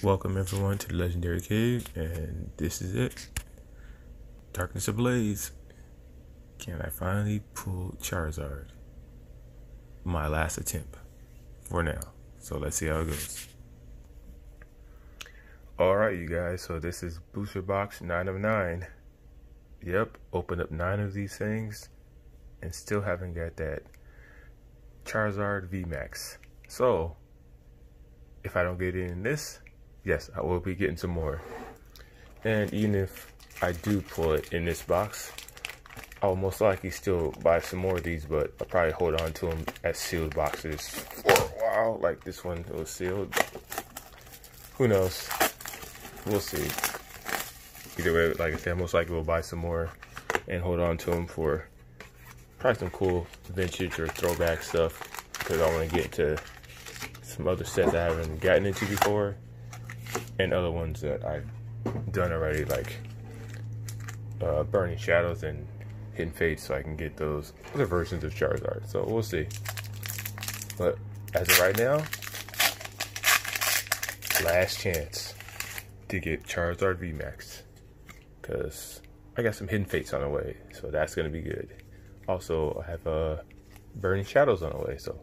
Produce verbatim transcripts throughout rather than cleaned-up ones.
Welcome everyone to the Legendary Cave, and this is it. Darkness Ablaze. Can I finally pull Charizard? My last attempt for now. So let's see how it goes. Alright you guys, so this is booster box nine of nine. Yep, opened up nine of these things and still haven't got that Charizard V MAX. So if I don't get it in this, yes, I will be getting some more. And even if I do pull it in this box, I'll most likely still buy some more of these, but I'll probably hold on to them as sealed boxes for a while, like this one was sealed. Who knows? We'll see. Either way, like I said, most likely we'll buy some more and hold on to them for probably some cool vintage or throwback stuff, because I want to get to some other sets I haven't gotten into before, and other ones that I've done already, like uh, Burning Shadows and Hidden Fates, so I can get those other versions of Charizard. So we'll see. But as of right now, last chance to get Charizard V MAX, because I got some Hidden Fates on the way, so that's going to be good. Also, I have uh, Burning Shadows on the way, so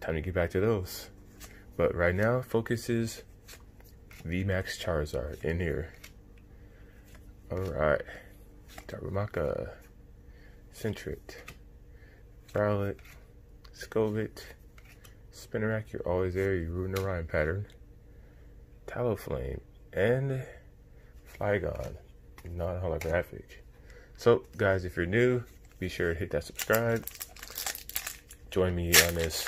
time to get back to those. But right now, focus is V MAX Charizard in here. Alright. Darumaka, Sentret, Rowlet, Scovit, Spinarak, you're always there, you're ruining the rhyme pattern. Talonflame, and Flygon, non-holographic. So, guys, if you're new, be sure to hit that subscribe. Join me on this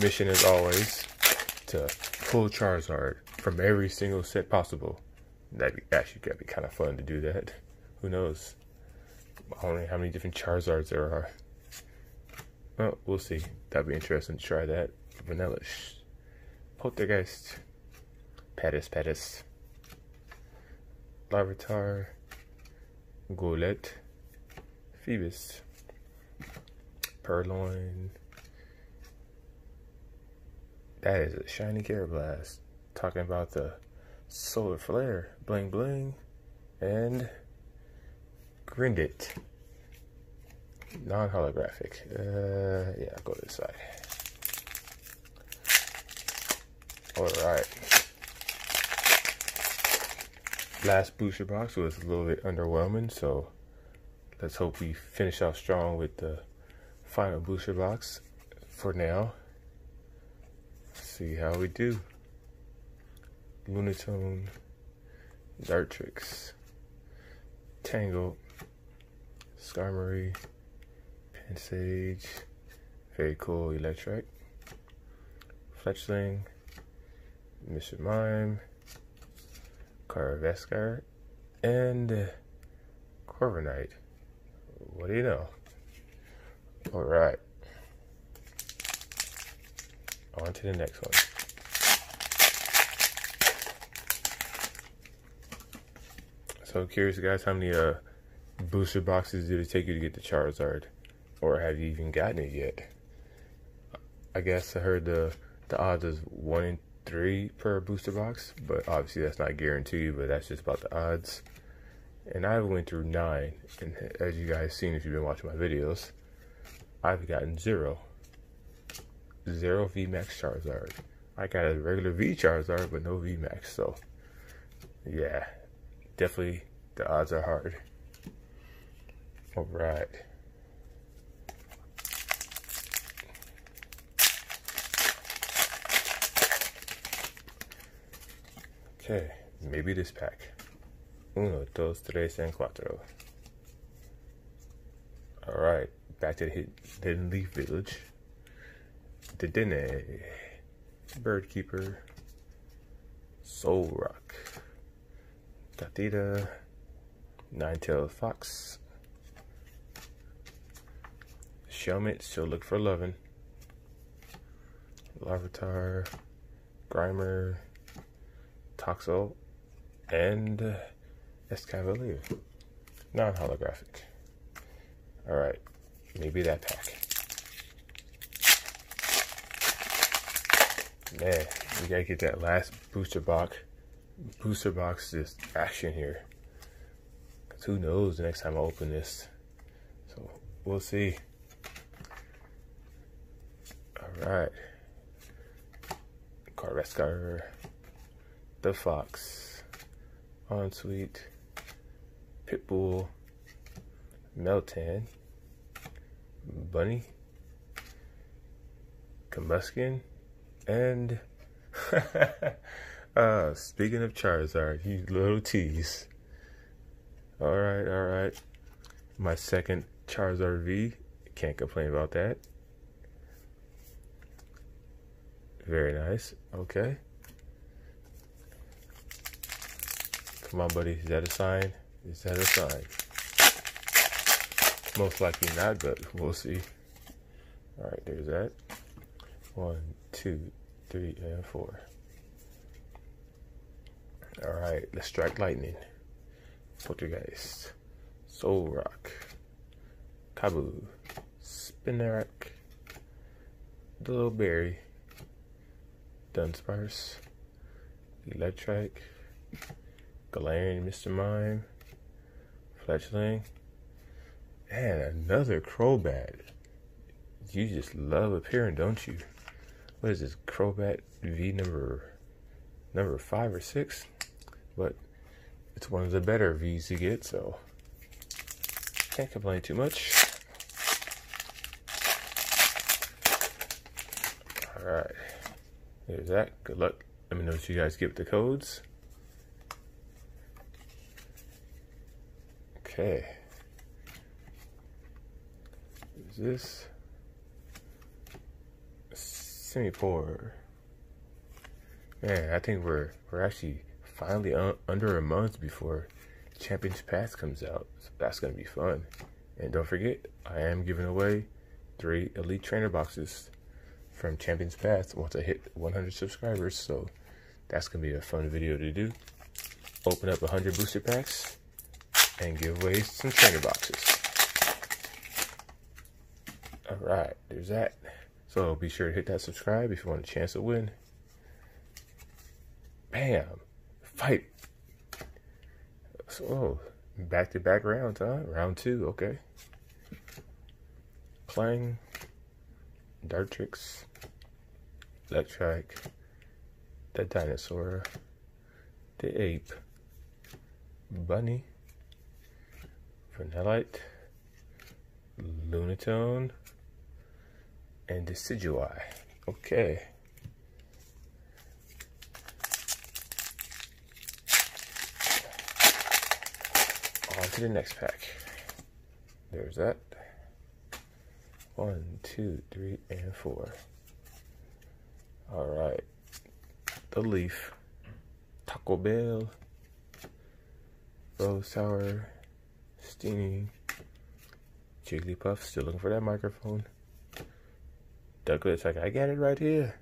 mission as always to pull Charizard from every single set possible. That'd be actually gotta be kind of fun to do that. Who knows? I don't know how many different Charizards there are. Well, we'll see. That'd be interesting to try that. Vanellish, Poltergeist, Pattis Pattis, Larvitar, Golet, Phoebus, Purloin. That is a shiny Carablast. Talking about the solar flare, bling bling, and Grindit, non-holographic. Uh, yeah, I'll go to this side. All right. Last booster box was a little bit underwhelming, so let's hope we finish off strong with the final booster box for now. See how we do. Lunatone, Dartrix, Tangle, Skarmory, Pansage, very cool Electrike, Fletchling, Mister Mime, Carvescar, and Corviknight. What do you know? Alright. On to the next one. So curious guys, how many uh, booster boxes did it take you to get the Charizard? Or have you even gotten it yet? I guess I heard the, the odds is one in three per booster box, but obviously that's not guaranteed, but that's just about the odds. And I went through nine, and as you guys seen if you've been watching my videos, I've gotten zero. Zero V MAX Charizard. I got a regular V Charizard, but no V MAX. So, yeah, definitely the odds are hard. All right. Okay, maybe this pack. Uno, dos, tres, and cuatro. All right, back to the Hidden Leaf Village. Dedenne, Birdkeeper, Solrock, Tatita, Ninetailed Fox, Shelmet, still look for lovin', Larvitar, Grimer, Toxel, and uh, Escavalier, non-holographic. Alright, maybe that pack. Man, we gotta get that last booster box booster box just action here. Because who knows the next time I open this. So we'll see. Alright. Carrascar. The Fox. Ensuite. Pitbull. Meltan. Bunny. Combuskin. And uh, speaking of Charizard, you little tease. Alright, alright. My second Charizard V. Can't complain about that. Very nice. Okay. Come on, buddy. Is that a sign? Is that a sign? Most likely not, but we'll see. Alright, there's that. One, two, three, and four. Alright, let's strike lightning. Poltergeist. Solrock. Kabu. Spinarak. The little berry. Dunsparce. Electric. Galarian Mister Mime. Fletchling. And another Crobat. You just love appearing, don't you? What is this? Crobat V number number five or six? But it's one of the better V's to get, so can't complain too much. Alright. There's that. Good luck. Let me know what you guys get with the codes. Okay. There's this. Semi-poor. Man, I think we're we're actually finally un under a month before Champion's Path comes out. So that's gonna be fun. And don't forget, I am giving away three Elite Trainer boxes from Champion's Path once I hit one hundred subscribers. So that's gonna be a fun video to do. Open up one hundred booster packs and give away some trainer boxes. All right, there's that. So be sure to hit that subscribe if you want a chance to win. Bam! Fight! So, back to back rounds, huh? Round two, okay. Clang. Dartrix. Electric. The dinosaur. The ape. Bunny. Vanillite. Lunatone. And Decidueye. Okay. On to the next pack. There's that. One, two, three, and four. Alright. The Leaf. Taco Bell. Rose Sour. Steenie. Jigglypuff. Still looking for that microphone. Douglas, like, I got it right here.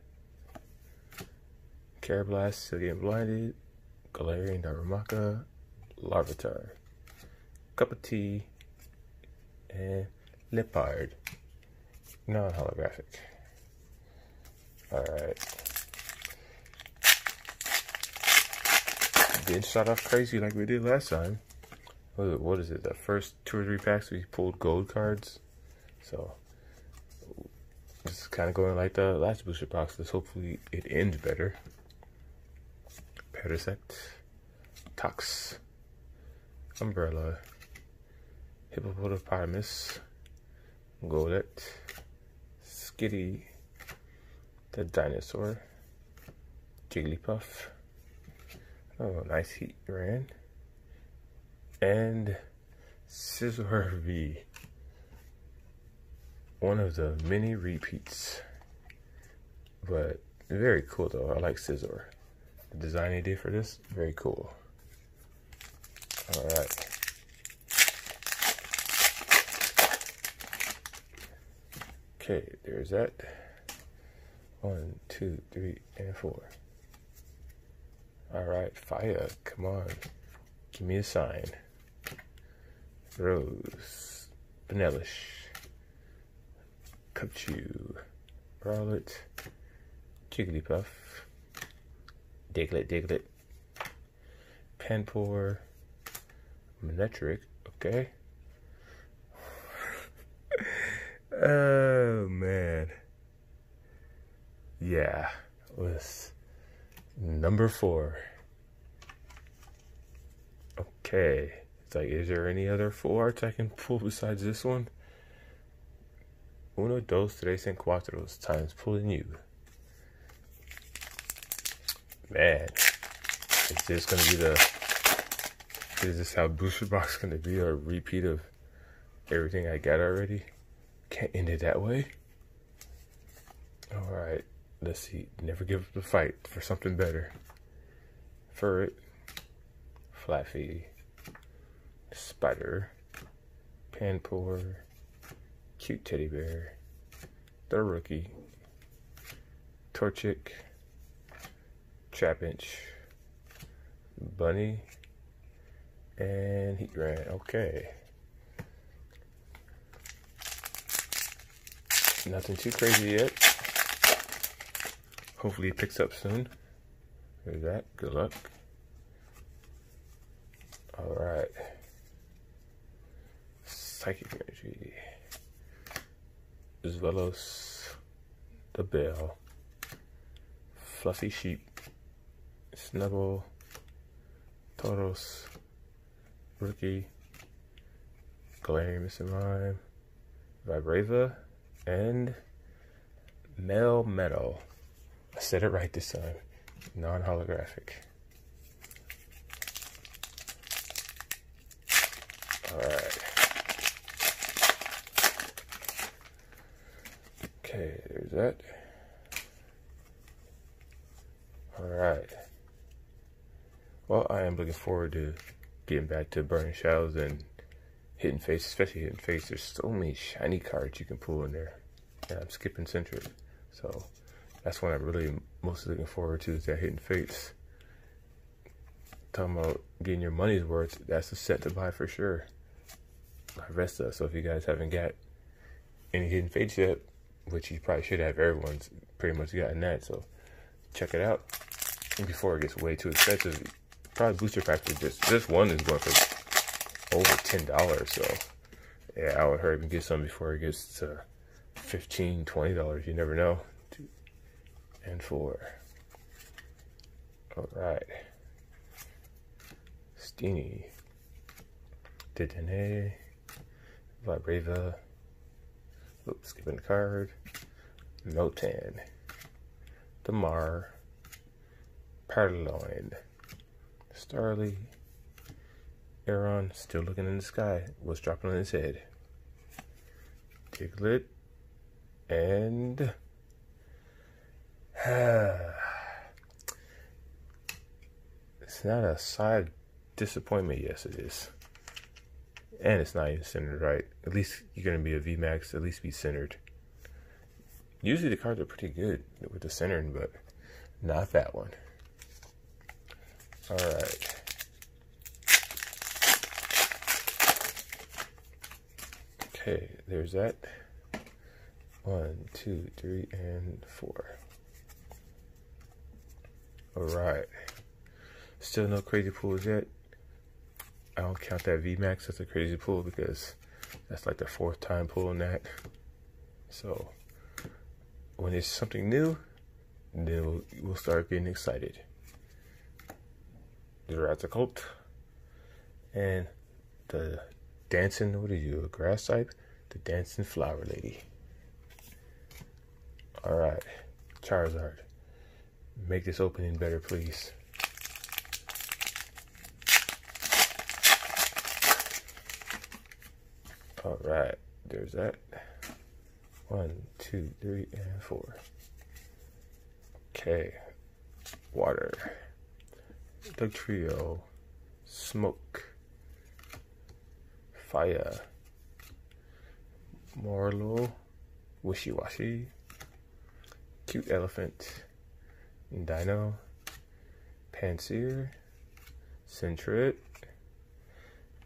Carablast, still getting blinded. Galarian Darumaka. Larvitar. Cup of Tea. And Leopard. Non-holographic. Alright. Didn't start off crazy like we did last time. What is it? The first two or three packs we pulled gold cards. So it's kind of going like the last booster box. Let's hopefully it ends better. Parasect. Tox. Umbrella. Hippopotamus. Golett. Skitty. The dinosaur. Jigglypuff. Oh, nice heat ran. And Scizor V. One of the many repeats, but very cool though. I like Scizor. The design they did for this, very cool. All right. Okay, there's that. One, two, three, and four. All right, fire, come on. Give me a sign. Rose, Vanellish. Pikachu, Rowlet, Jigglypuff, Diglett, Diglett, Panpour, Manectric, okay. Oh man. Yeah, it was number four. Okay. It's like, is there any other full arts I can pull besides this one? Uno, dos, tres, and cuatros times pulling you. Man. Is this gonna be the is this how booster box gonna be, a repeat of everything I got already? Can't end it that way. Alright, let's see. Never give up the fight for something better. Ferret, Flaffy, Spider, Panpour, Cute Teddy Bear, the Rookie, Torchic, Trapinch, Bunny, and Heatran. Okay. Nothing too crazy yet. Hopefully it picks up soon. There's that. Good luck. Alright. Psychic Energy. Zweilous, the Bell, Fluffy Sheep, Snubble, Tauros, Rookie, Galarian Missing Rhyme, Vibrava, and Melmetal. I said it right this time. Non-holographic. Alright. Okay, there's that. Alright. Well, I am looking forward to getting back to Burning Shadows and Hidden Fates, especially Hidden Fates. There's so many shiny cards you can pull in there. And I'm skipping Centric. So that's what I'm really mostly looking forward to, is that Hidden Fates. Talking about getting your money's worth, that's a set to buy for sure. Resta, so if you guys haven't got any Hidden Fates yet, which you probably should have, everyone's pretty much gotten that, so check it out. And before it gets way too expensive, probably booster pack, just this one is going for over ten dollars, so yeah, I would hurry up and get some before it gets to fifteen, twenty dollars. You never know. Two and four. Alright. Steenie, Dedenne, Vibrava, oops, skipping a card, Meltan, Damar, Paraloid, Starly, Aeron, still looking in the sky. What's dropping on his head? Diglett, and it's not a side disappointment. Yes, it is, and it's not even centered right. At least you're going to be a V MAX. At least be centered. Usually the cards are pretty good with the centering, but not that one. All right. Okay, there's that. One, two, three, and four. Alright. Still no crazy pulls yet. I don't count that V MAX as a crazy pull because that's like the fourth time pulling that. So when it's something new, then we'll, we'll start getting excited. Zerazacolt. And the dancing, what are you, a grass type? The dancing flower lady. Alright, Charizard. Make this opening better, please. Alright, there's that. One, two, three, and four. Okay. Water. Electrio. Smoke. Fire. Marlow. Wishy-washy. Cute Elephant. Dino. Panseer. Sentret.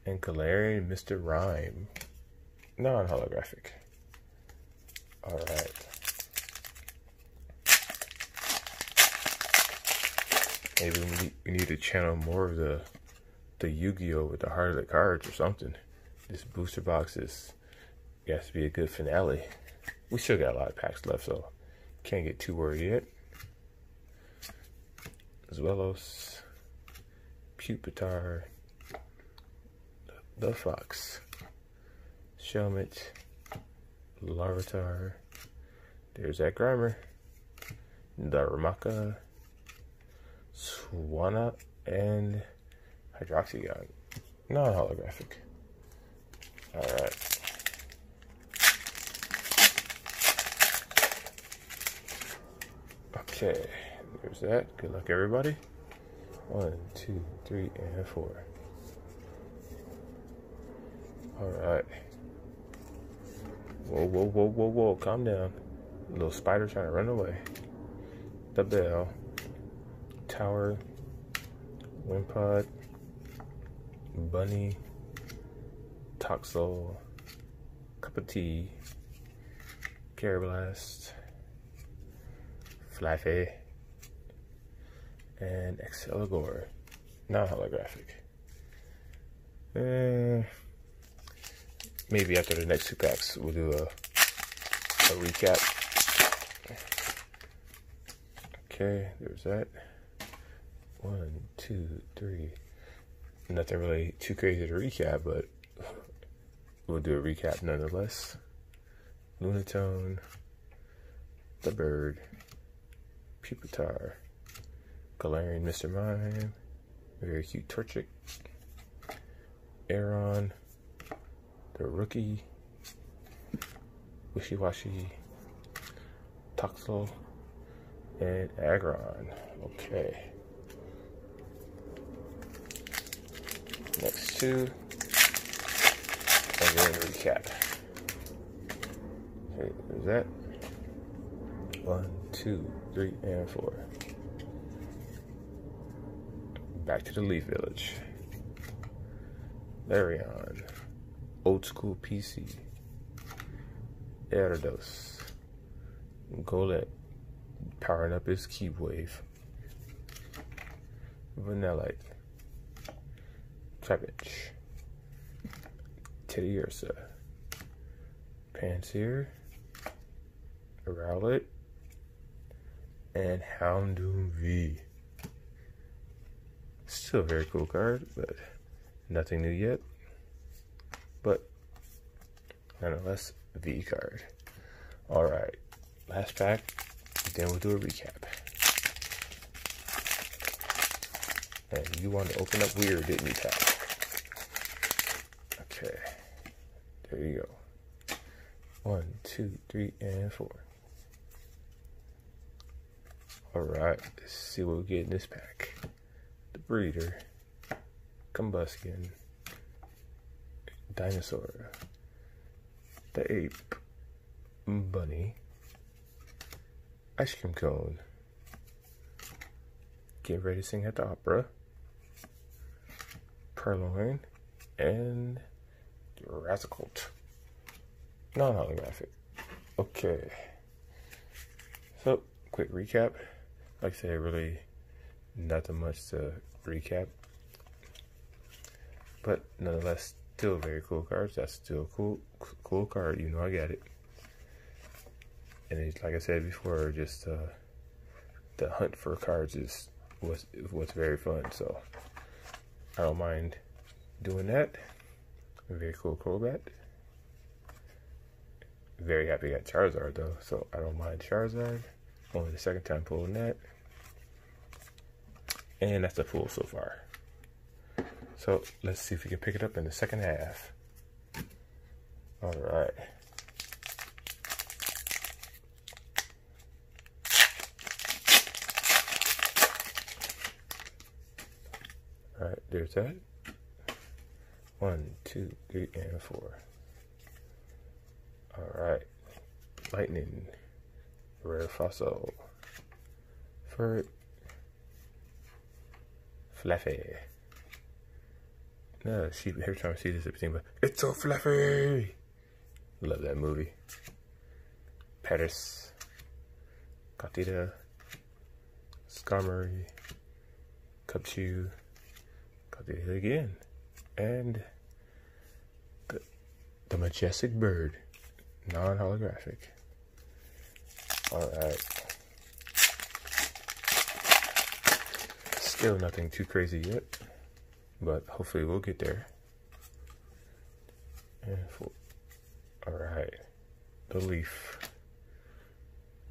And Galarian Mister Rhyme. Non-holographic. Alright. Maybe we need to channel more of the the Yu-Gi-Oh with the heart of the cards or something. This booster box is has to be a good finale. We still got a lot of packs left, so can't get too worried yet. Zuelos, Pupitar, the Fox, Shelmet, Larvitar. There's that Grimer, Darumaka, Swanna, and Hydroxygon. Non-holographic. Alright. Okay, there's that. Good luck, everybody. One, two, three, and four. Alright. Whoa, whoa, whoa, whoa, whoa. Calm down. Little spider trying to run away. The Bell, Tower, Wimpod, Bunny, Toxel, Cup of Tea, Carablast, Flaffy, and Excelligor. Not holographic. Uh, maybe after the next two packs, we'll do a, a recap. Okay, there's that. One, two, three. Nothing really too crazy to recap, but we'll do a recap nonetheless. Lunatone, the Bird, Pupitar, Galarian Mister Mime, very cute Torchic, Aeron, the Rookie, Wishy Washy, Toxel, and Aggron. Okay. Next two. And then recap. Okay, there's that. One, two, three, and four. Back to the Leaf Village. Larion. Old School P C. Erados. Golett. Powering up his Keep Wave. Vanillite. Trapinch. Teddy Ursa. Pansear. Rowlet. And Houndoom V. Still a very cool card, but nothing new yet. But nonetheless, V card. Alright, last pack. Then we'll do a recap. And you want to open up weird, didn't you, Pat? Okay. There you go. One, two, three, and four. Alright, let's see what we get in this pack. The Breeder, Combustion, Dinosaur, the Ape, Bunny, Ice Cream Cone, Get Ready to Sing at the Opera, Purloin, and Razzicult. Non-holographic. Okay. So, quick recap. Like I said, really nothing much to recap. But nonetheless, still very cool cards. That's still a cool, cool card. You know I got it. And it's, like I said before, just uh, the hunt for cards is was was very fun. So I don't mind doing that. Very cool Crobat. Very happy I got Charizard though, so I don't mind Charizard. Only the second time pulling that, and that's the pull so far. So let's see if we can pick it up in the second half. All right. Alright, there's that. One, two, three, and four. Alright. Lightning. Rare Fossil. Ferret. Fluffy. No, she, every time I see this, everything but it's so fluffy! Love that movie. Paris. Katita. Skarmory. Cubchoo. There again. And the, the majestic bird, non-holographic. All right. Still nothing too crazy yet, but hopefully we'll get there. And for, all right, the leaf,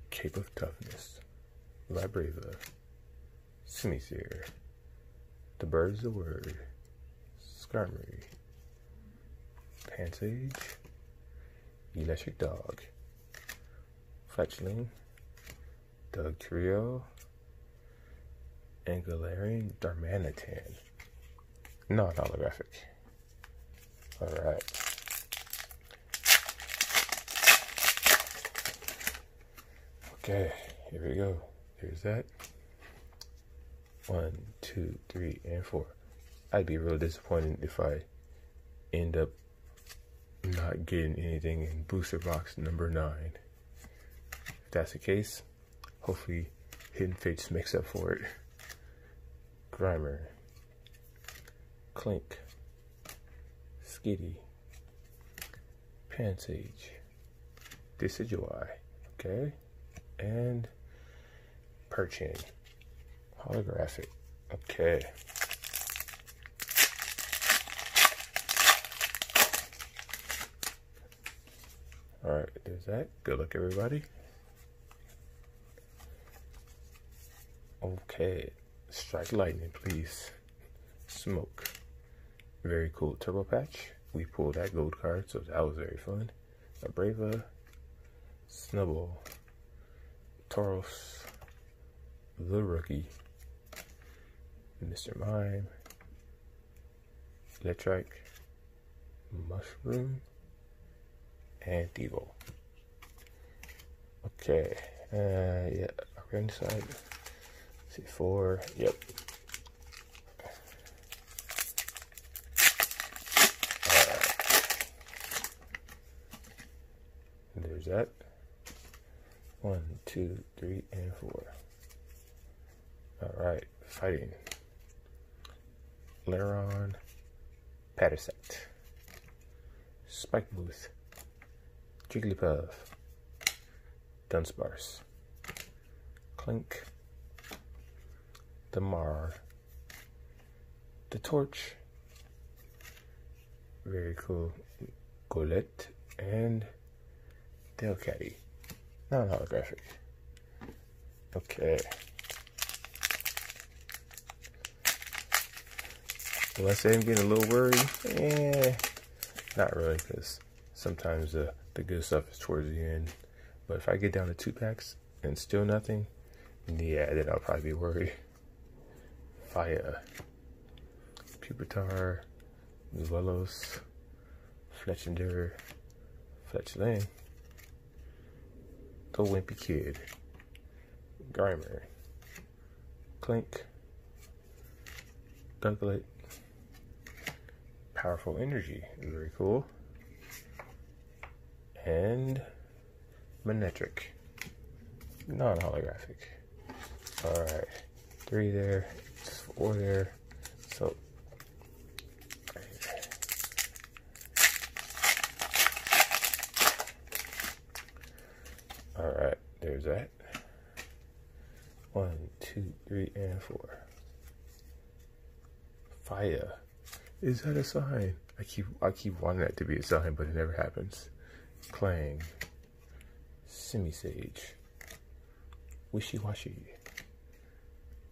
Cape of Toughness, Labrava, Simisear, the bird's the word, Skarmory, Pantsage, Electric Dog, Fletchling, Dugtrio, and Galarian Darmanitan, non-holographic. All right. Okay, here we go. Here's that. One, two, three, and four. I'd be real disappointed if I end up not getting anything in booster box number nine. If that's the case, hopefully Hidden Fates makes up for it. Grimer, Clink, Skitty, Pantsage, Decidueye, okay, and Perchin, holographic, okay. Alright, there's that. Good luck, everybody. Okay. Strike Lightning, please. Smoke. Very cool Turbo Patch. We pulled that gold card, so that was very fun. Abreva. Snubble. Tauros. The Rookie. Mister Mime. Electric. Mushroom. And Devo. Okay. Uh, yeah. Around the side. Four, yep. All right. There's that. One, two, three, and four. All right, fighting. Laron, Pattersact, Spikebooth, Jigglypuff, Dunsparce, Clink. The Mar, the Torch, very cool Golette, and Delcatty, not holographic. Okay, unless I'm getting a little worried, eh, not really, because sometimes uh, the good stuff is towards the end. But if I get down to two packs and still nothing, yeah, then I'll probably be worried. Fire, Pupitar, Vuelos, Fletchender, Fletchling, the Wimpy Kid, Grimer, Clink, Douglet, Powerful Energy, very cool, and Manectric, non-holographic. Alright, three there. Or there, so all right, there's that. One, two, three, and four. Fire. Is that a sign? I keep, I keep wanting that to be a sign, but it never happens. Clang. Simisage. Wishy washy.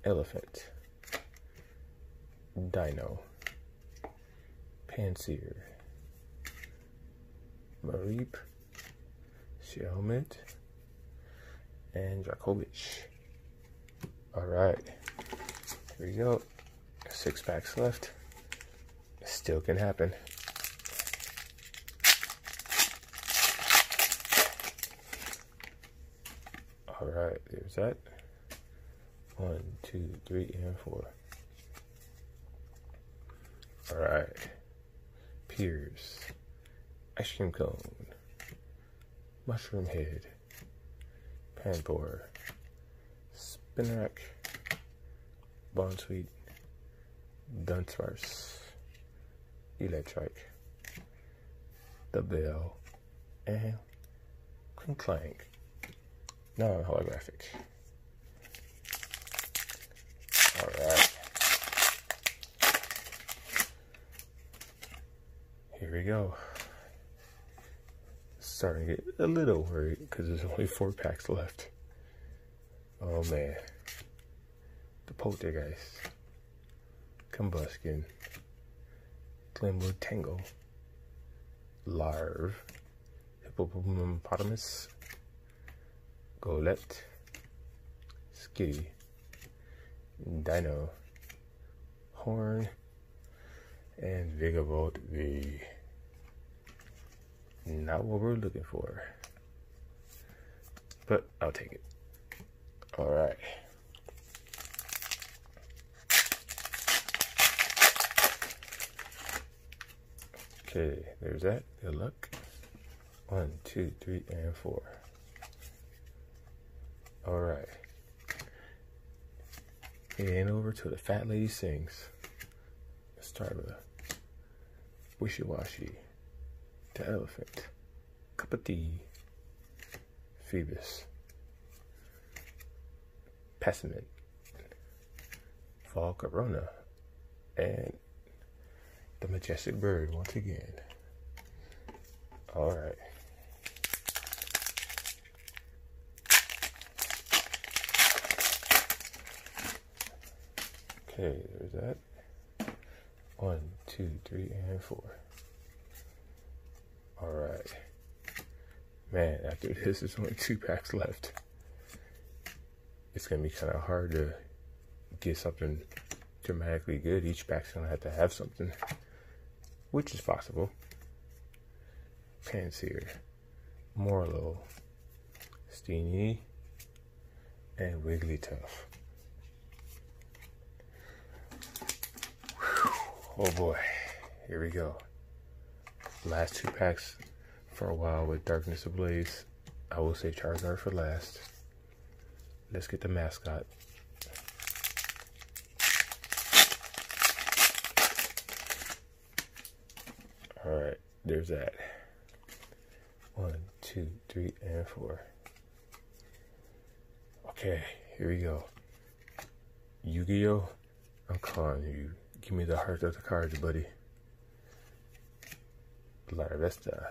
Elephant. Dino, Pansear, Mareep, Shelmet, and Dracovic. Alright, here we go. Six packs left. Still can happen. Alright, there's that. One, two, three, and four. Alright, Piers, Ice Cream Cone, Mushroom Head, Panpour, Spinarak, Bonsweet, Dunsparce, Electric, the Bell, and Crinklank. Non-holographic. Alright. Here we go. Starting to get a little worried because there's only four packs left. Oh man. The Poltergeist, Combuskin, Glimwood Tangle, Larve, Hippopotamus, Golette, Skitty, Dino, Horn, and Vigavolt V. Not what we're looking for, but I'll take it. Alright. Okay, there's that. Good luck. One, two, three, and four. Alright. It ain't over till the fat lady sings. Let's start with Wishy Washy, the Elephant, Cup of Tea, Phoebus, Pessimist, Fall Corona, and the Majestic Bird once again. Alright. Okay, there's that. One, two, three, and four. Alright. Man, after this, there's only two packs left. It's going to be kind of hard to get something dramatically good. Each pack's going to have to have something. Which is possible. Pansear, Morlo, Steenie, and Wigglytuff. Whew. Oh boy, here we go. Last two packs for a while with Darkness Ablaze. I will say Charizard for last. Let's get the mascot. Alright, there's that. One, two, three, and four. Okay, here we go. Yu-Gi-Oh, I'm calling you. Give me the heart of the cards, buddy. Larvesta,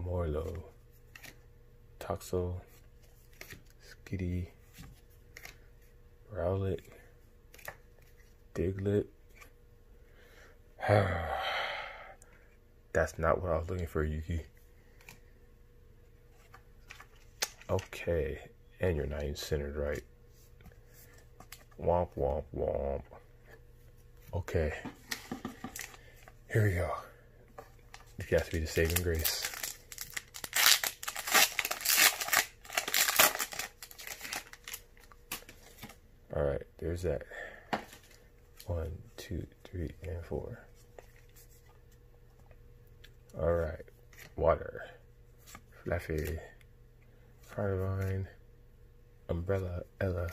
Morlo, Toxel, Skitty, Rowlet, Diglett. That's not what I was looking for, Yuki. Okay, and you're not even centered right. Womp, womp, womp. Okay, here we go. This has to be the saving grace. Alright, there's that. One, two, three, and four. Alright, Water, Fluffy, Carnivine, Umbrella, Ella,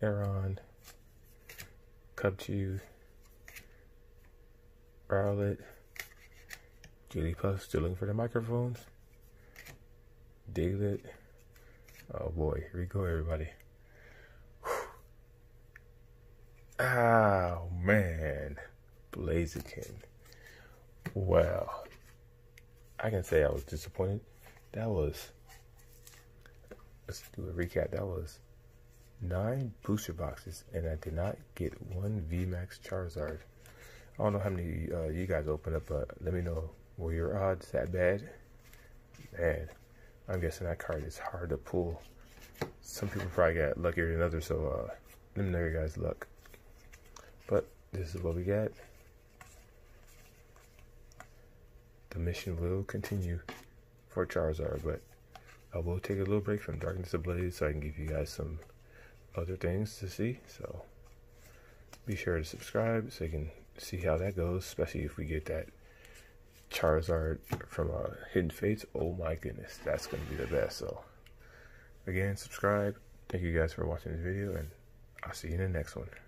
Aeron, Cubchew, Rowlet, Jigglypuff, still looking for the microphones, Diglett. Oh boy, here we go, everybody. Oh man, Blaziken. Wow, I can say I was disappointed. That was, let's do a recap. That was nine booster boxes, and I did not get one V MAX Charizard. I don't know how many uh, you guys opened up, but let me know. Were your odds that bad? Man, I'm guessing that card is hard to pull. Some people probably got luckier than others, so uh, let me know your guys' luck. But this is what we got. The mission will continue for Charizard, but I will take a little break from Darkness Ablaze so I can give you guys some other things to see. So be sure to subscribe so you can see how that goes, especially if we get that Charizard from uh, Hidden Fates. Oh my goodness, that's going to be the best. So again, subscribe. Thank you guys for watching this video, and I'll see you in the next one.